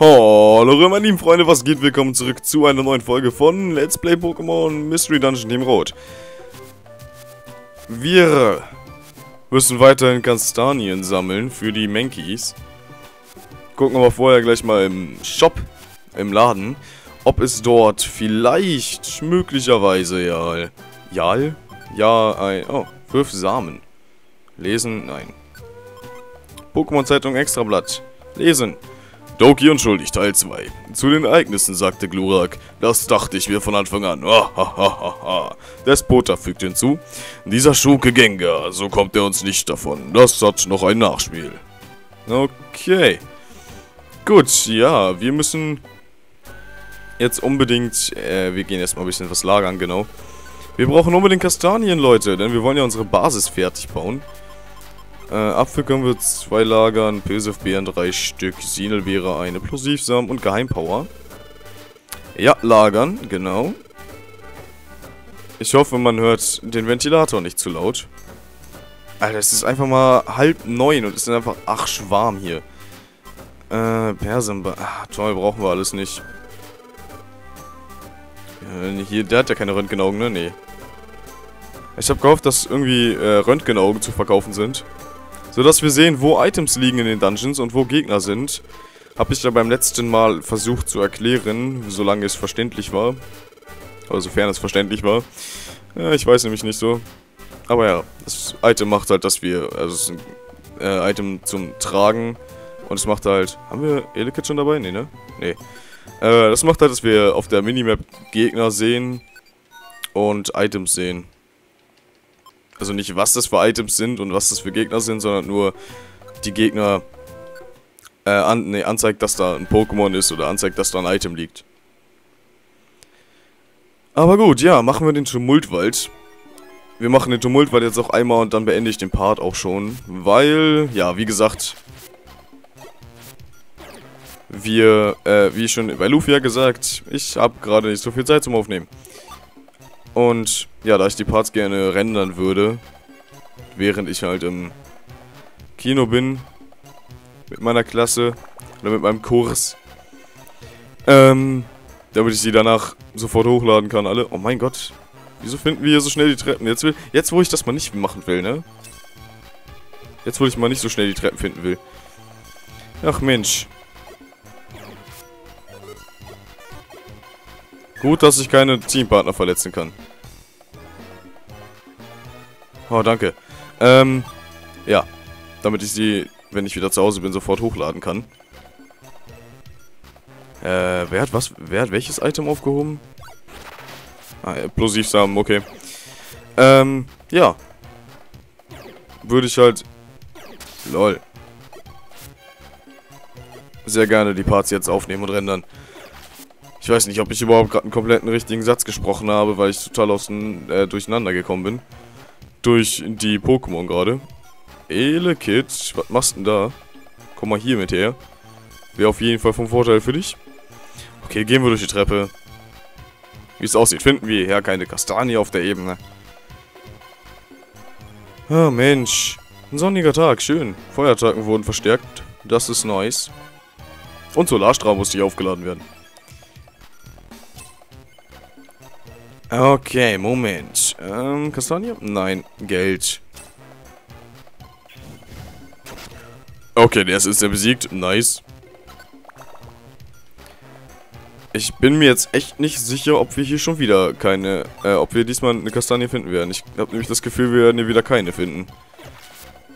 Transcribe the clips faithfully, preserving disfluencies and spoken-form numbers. Hallo meine lieben Freunde, was geht? Willkommen zurück zu einer neuen Folge von Let's Play Pokémon Mystery Dungeon Team Rot. Wir müssen weiterhin Kastanien sammeln für die Menkis. Gucken aber vorher gleich mal im Shop, im Laden, ob es dort vielleicht möglicherweise ja... Jal? Ja, ein... Oh, fünf Samen. Lesen? Nein. Pokémon-Zeitung Extrablatt. Lesen. Doki unschuldig, Teil zwei. Zu den Ereignissen sagte Glurak, das dachte ich mir von Anfang an. Ah, ha, ha, ha, ha. Despota fügt hinzu, dieser Schurke Gengar, so kommt er uns nicht davon. Das hat noch ein Nachspiel. Okay. Gut, ja, wir müssen jetzt unbedingt... Äh, wir gehen erstmal ein bisschen was lagern, genau. Wir brauchen unbedingt Kastanien, Leute, denn wir wollen ja unsere Basis fertig bauen. Äh, Apfel können wir zwei lagern, Pilzefbeeren drei Stück, Sinelbeere eine, Plusivsam und Geheimpower. Ja, lagern, genau. Ich hoffe, man hört den Ventilator nicht zu laut. Alter, es ist einfach mal halb neun und es sind einfach arsch warm hier. Äh, Persenba... Ah, toll, brauchen wir alles nicht. Äh, hier, der hat ja keine Röntgenaugen, ne? Nee. Ich habe gehofft, dass irgendwie äh, Röntgenaugen zu verkaufen sind. Sodass wir sehen, wo Items liegen in den Dungeons und wo Gegner sind. Habe ich ja beim letzten Mal versucht zu erklären, solange es verständlich war. Oder sofern es verständlich war. Ja, ich weiß nämlich nicht so. Aber ja, das Item macht halt, dass wir... Also es ist ein äh, Item zum Tragen. Und es macht halt... Haben wir Elekit schon dabei? Nee, ne? Nee. Äh, das macht halt, dass wir auf der Minimap Gegner sehen. Und Items sehen. Also nicht, was das für Items sind und was das für Gegner sind, sondern nur die Gegner äh, an, nee, anzeigt, dass da ein Pokémon ist oder anzeigt, dass da ein Item liegt. Aber gut, ja, machen wir den Tumultwald. Wir machen den Tumultwald jetzt auch einmal und dann beende ich den Part auch schon, weil, ja, wie gesagt, wir, äh, wie schon bei Luffy ja gesagt, ich habe gerade nicht so viel Zeit zum Aufnehmen. Und ja, da ich die Parts gerne rendern würde, während ich halt im Kino bin, mit meiner Klasse oder mit meinem Kurs, ähm, damit ich sie danach sofort hochladen kann, alle. Oh mein Gott, wieso finden wir hier so schnell die Treppen? Jetzt, will, jetzt wo ich das mal nicht machen will, ne? Jetzt, wo ich mal nicht so schnell die Treppen finden will. Ach Mensch. Gut, dass ich keine Teampartner verletzen kann. Oh, danke. Ähm, ja. Damit ich sie, wenn ich wieder zu Hause bin, sofort hochladen kann. Äh, wer hat was? Wer hat welches Item aufgehoben? Ah, Plosivsamen, okay. Ähm, ja. Würde ich halt... Lol. Sehr gerne die Parts jetzt aufnehmen und rendern. Ich weiß nicht, ob ich überhaupt gerade einen kompletten richtigen Satz gesprochen habe, weil ich total aus dem äh, Durcheinander gekommen bin. Durch die Pokémon gerade. Elekid, was machst denn da? Komm mal hier mit her. Wäre auf jeden Fall vom Vorteil für dich. Okay, gehen wir durch die Treppe. Wie es aussieht, finden wir hierher keine Kastanie auf der Ebene. Ah, Mensch. Ein sonniger Tag, schön. Feuerattacken wurden verstärkt. Das ist nice. Und Solarstrahl muss hier aufgeladen werden. Okay, Moment. Ähm, Kastanie? Nein, Geld. Okay, der ist ja besiegt. Nice. Ich bin mir jetzt echt nicht sicher, ob wir hier schon wieder keine... Äh, ob wir diesmal eine Kastanie finden werden. Ich habe nämlich das Gefühl, wir werden hier wieder keine finden.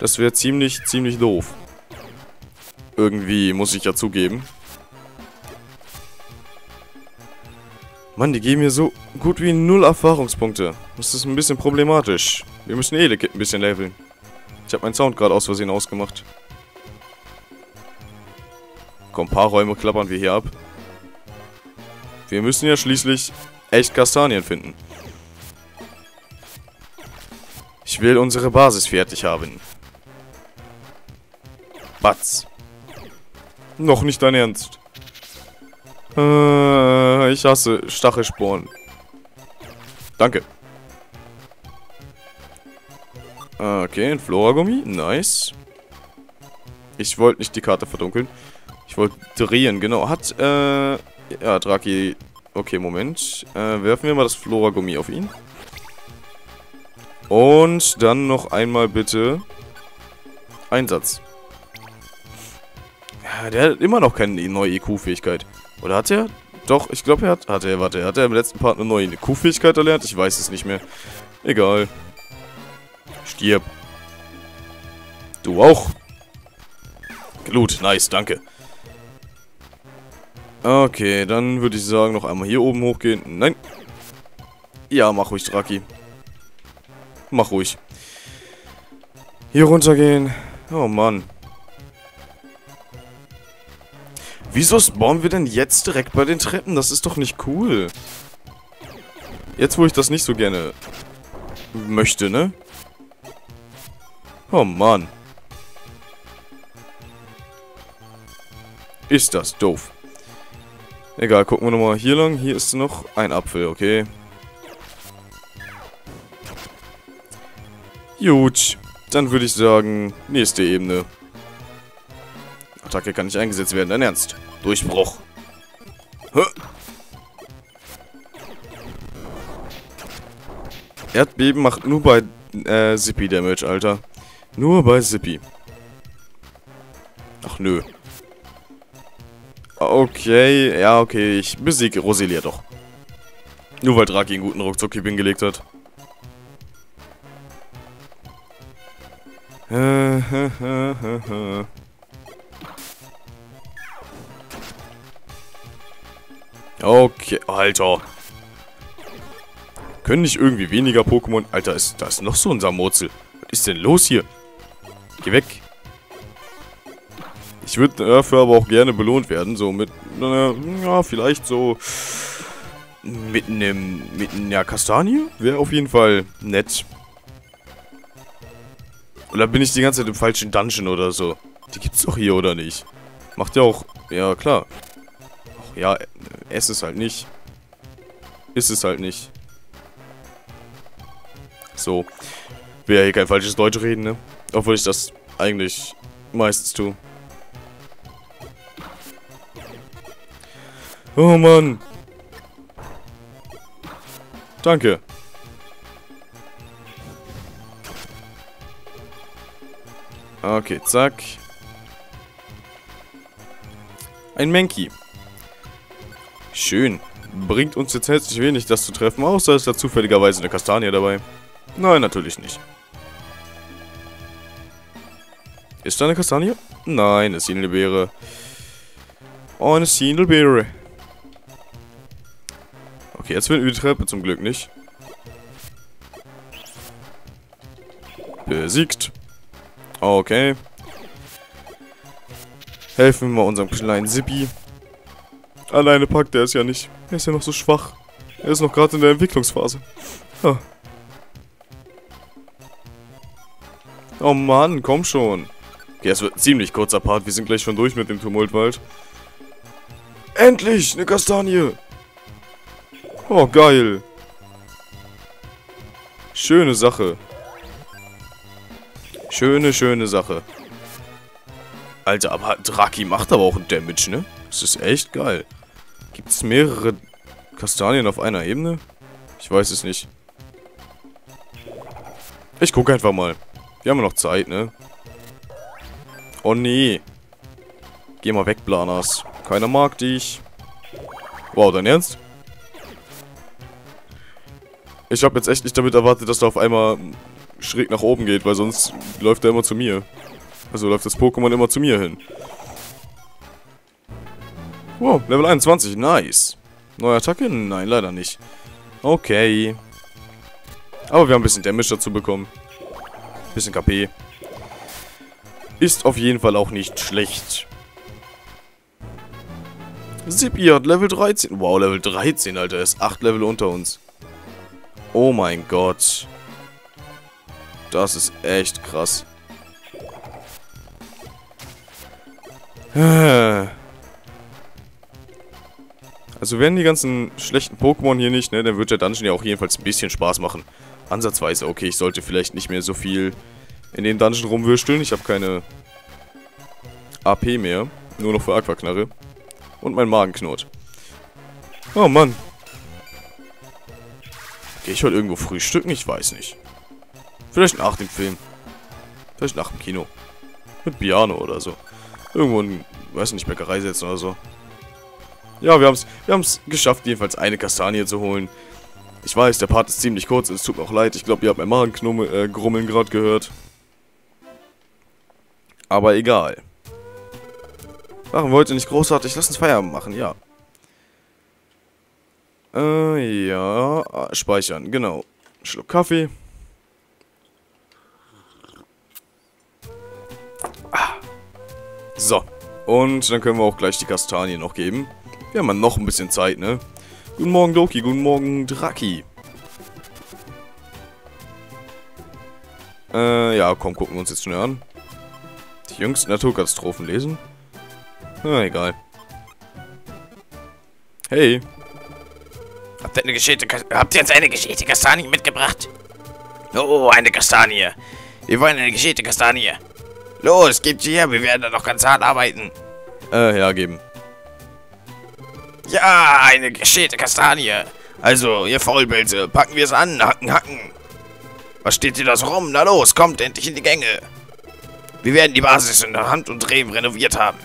Das wäre ziemlich, ziemlich doof. Irgendwie, muss ich ja zugeben. Mann, die geben hier so gut wie null Erfahrungspunkte. Das ist ein bisschen problematisch. Wir müssen Elekit ein bisschen leveln. Ich habe meinen Sound gerade aus Versehen ausgemacht. Komm, ein paar Räume klappern wir hier ab. Wir müssen ja schließlich echt Kastanien finden. Ich will unsere Basis fertig haben. Batz. Noch nicht dein Ernst. Äh, ich hasse Stachelsporn. Danke. Okay, ein Flora-Gummi. Nice. Ich wollte nicht die Karte verdunkeln. Ich, wollte drehen, genau. Hat, äh... ja, Draki... Okay, Moment. Äh, werfen wir mal das Flora-Gummi auf ihn. Und dann noch einmal bitte... Einsatz. Ja, der hat immer noch keine neue E Q-Fähigkeit. Oder hat er? Doch, ich glaube, er hat... Hat er, warte, hat er im letzten Part eine neue E Q-Fähigkeit erlernt? Ich weiß es nicht mehr. Egal. Stirb. Du auch. Glut, nice, danke. Okay, dann würde ich sagen, noch einmal hier oben hochgehen. Nein. Ja, mach ruhig, Draki. Mach ruhig. Hier runtergehen. Oh, Mann. Wieso spawnen wir denn jetzt direkt bei den Treppen? Das ist doch nicht cool. Jetzt, wo ich das nicht so gerne möchte, ne? Oh, Mann. Ist das doof. Egal, gucken wir nochmal hier lang. Hier ist noch ein Apfel, okay. Gut. Dann würde ich sagen, nächste Ebene. Attacke kann nicht eingesetzt werden, dein Ernst. Durchbruch. Hä? Erdbeben macht nur bei äh, Zippy Damage, Alter. Nur bei Zippy. Ach nö. Okay, ja, okay, ich besiege Roselia doch. Nur weil Draki einen guten Ruckzuck-Kieb hingelegt hat. Okay, Alter. Können nicht irgendwie weniger Pokémon... Alter, ist, da ist noch so ein Samurzel. Was ist denn los hier? Geh weg. Ich würde dafür aber auch gerne belohnt werden, so mit, äh, ja, vielleicht so mit einem, mit einer Kastanie, wäre auf jeden Fall nett. Oder bin ich die ganze Zeit im falschen Dungeon oder so? Die gibt's doch hier, oder nicht? Macht ja auch, ja klar. Ach ja, es ist halt nicht. Ist es halt nicht. So, will ja hier kein falsches Deutsch reden, ne? Obwohl ich das eigentlich meistens tue. Oh Mann. Danke. Okay, zack. Ein Menki. Schön. Bringt uns jetzt herzlich wenig, das zu treffen, außer es ist da zufälligerweise eine Kastanie dabei. Nein, natürlich nicht. Ist da eine Kastanie? Nein, eine Sinelbeere. Oh, eine Siedelbeere. Okay, jetzt finden wir die Treppe zum Glück nicht. Besiegt. Okay. Helfen wir mal unserem kleinen Zippy. Alleine packt er es ja nicht. Er ist ja noch so schwach. Er ist noch gerade in der Entwicklungsphase. Ah. Oh Mann, komm schon. Okay, es wird ein ziemlich kurzer Part. Wir sind gleich schon durch mit dem Tumultwald. Endlich! Eine Kastanie! Oh, geil! Schöne Sache. Schöne, schöne Sache. Alter, aber Draki macht aber auch einen Damage, ne? Das ist echt geil. Gibt es mehrere Kastanien auf einer Ebene? Ich weiß es nicht. Ich gucke einfach mal. Wir haben ja noch Zeit, ne? Oh, nee. Geh mal weg, Planas. Keiner mag dich. Wow, dein Ernst? Ich habe jetzt echt nicht damit erwartet, dass da auf einmal schräg nach oben geht, weil sonst läuft er immer zu mir. Also läuft das Pokémon immer zu mir hin. Wow, Level einundzwanzig, nice. Neue Attacke? Nein, leider nicht. Okay. Aber wir haben ein bisschen Damage dazu bekommen. Ein bisschen K P. Ist auf jeden Fall auch nicht schlecht. Zippy hat Level dreizehn. Wow, Level dreizehn, Alter. Er ist acht Level unter uns. Oh mein Gott. Das ist echt krass. Also wären die ganzen schlechten Pokémon hier nicht, ne, dann wird der Dungeon ja auch jedenfalls ein bisschen Spaß machen. Ansatzweise. Okay, ich sollte vielleicht nicht mehr so viel in den Dungeon rumwürsteln. Ich habe keine A P mehr. Nur noch für Aquaknarre. Und mein Magen knurrt. Oh Mann. Gehe ich heute irgendwo frühstücken? Ich weiß nicht. Vielleicht nach dem Film. Vielleicht nach dem Kino. Mit Piano oder so. Irgendwo in, weiß nicht, Bäckerei setzen oder so. Ja, wir haben es wir haben's geschafft, jedenfalls eine Kastanie zu holen. Ich weiß, der Part ist ziemlich kurz und es tut mir auch leid. Ich glaube, ihr habt mein Magengrummeln äh, gerade gehört. Aber egal. Machen wir heute nicht großartig. Lass uns Feierabend machen, ja. Äh, ja. Ah, speichern, genau. Schluck Kaffee. Ah. So. Und dann können wir auch gleich die Kastanie noch geben. Wir haben ja noch ein bisschen Zeit, ne? Guten Morgen, Doki. Guten Morgen, Draki. Äh, ja, komm, gucken wir uns jetzt schnell an. Die jüngsten Naturkatastrophen lesen. Na, egal. Hey. Habt ihr eine geschälte Kastanie? Habt ihr jetzt eine geschälte Kastanie mitgebracht? Oh, eine Kastanie. Wir wollen eine geschälte Kastanie. Los, gebt sie her. Wir werden da noch ganz hart arbeiten. Äh, ja, geben. Ja, eine geschälte Kastanie. Also, ihr Faulbälze, packen wir es an, hacken, hacken. Was steht hier das rum? Na los, kommt endlich in die Gänge. Wir werden die Basis in Hand und Drehen renoviert haben.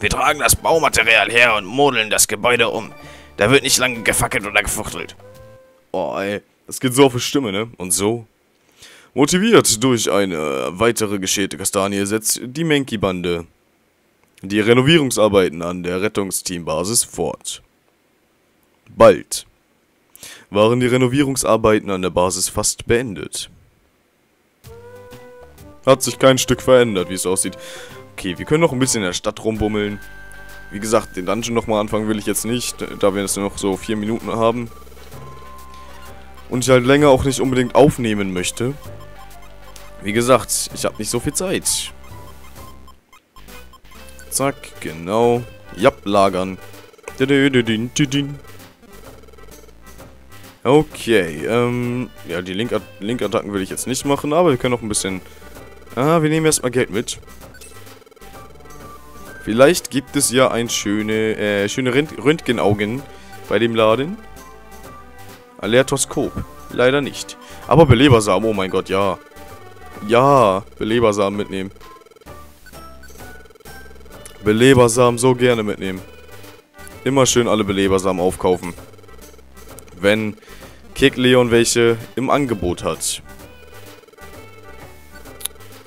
Wir tragen das Baumaterial her und modeln das Gebäude um. Da wird nicht lange gefackelt oder gefuchtelt. Oh, ey, das geht so auf die Stimme, ne? Und so. Motiviert durch eine weitere geschälte Kastanie setzt die Menki-Bande die Renovierungsarbeiten an der Rettungsteambasis fort. Bald waren die Renovierungsarbeiten an der Basis fast beendet. Hat sich kein Stück verändert, wie es aussieht. Okay, wir können noch ein bisschen in der Stadt rumbummeln. Wie gesagt, den Dungeon nochmal anfangen will ich jetzt nicht, da wir jetzt noch so vier Minuten haben. Und ich halt länger auch nicht unbedingt aufnehmen möchte. Wie gesagt, ich habe nicht so viel Zeit. Zack, genau. Japp, lagern. Okay, ähm... ja, die Link- Link-Attacken will ich jetzt nicht machen, aber wir können noch ein bisschen... Ah, wir nehmen erstmal Geld mit. Vielleicht gibt es ja ein schöne, äh, schöne Röntgenaugen bei dem Laden. Alertoskop. Leider nicht. Aber Belebersamen, oh mein Gott, ja. Ja, Belebersamen mitnehmen. Belebersamen so gerne mitnehmen. Immer schön alle Belebersamen aufkaufen. Wenn Kekleon welche im Angebot hat.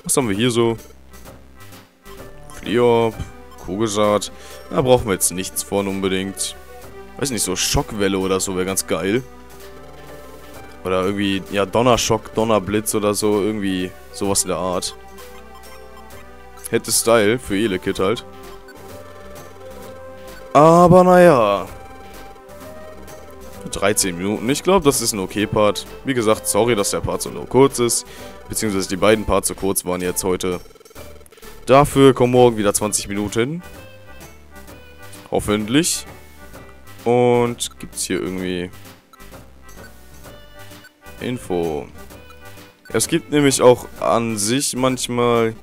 Was haben wir hier so? Fliop, Kugelsaat. Da brauchen wir jetzt nichts von unbedingt. Weiß nicht, so Schockwelle oder so wäre ganz geil. Oder irgendwie, ja, Donnerschock, Donnerblitz oder so. Irgendwie sowas in der Art. Hätte Style für Elekit halt. Aber naja. dreizehn Minuten. Ich glaube, das ist ein okay Part. Wie gesagt, sorry, dass der Part so kurz ist. Beziehungsweise die beiden Parts so kurz waren jetzt heute. Dafür kommen morgen wieder zwanzig Minuten. Hoffentlich. Und gibt's hier irgendwie... Info. Es gibt nämlich auch an sich manchmal...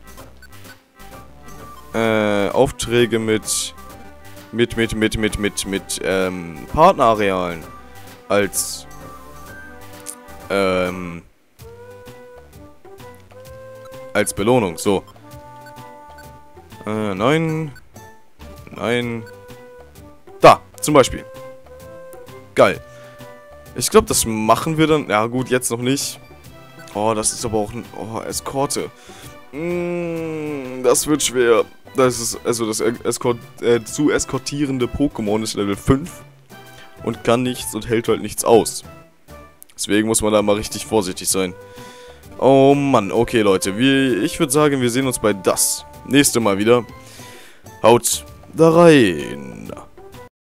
Äh, Aufträge mit... mit, mit, mit, mit, mit, mit, ähm, Partnerarealen als, ähm, als Belohnung, so. Äh, nein, nein, da, zum Beispiel. Geil. Ich glaube, das machen wir dann, ja gut, jetzt noch nicht. Oh, das ist aber auch ein, oh, Eskorte. Mm, das wird schwer. Das ist, also das Eskort, äh, zu eskortierende Pokémon ist Level fünf und kann nichts und hält halt nichts aus. Deswegen muss man da mal richtig vorsichtig sein. Oh Mann, okay Leute, wir, ich würde sagen, wir sehen uns bei das nächste Mal wieder. Haut da rein!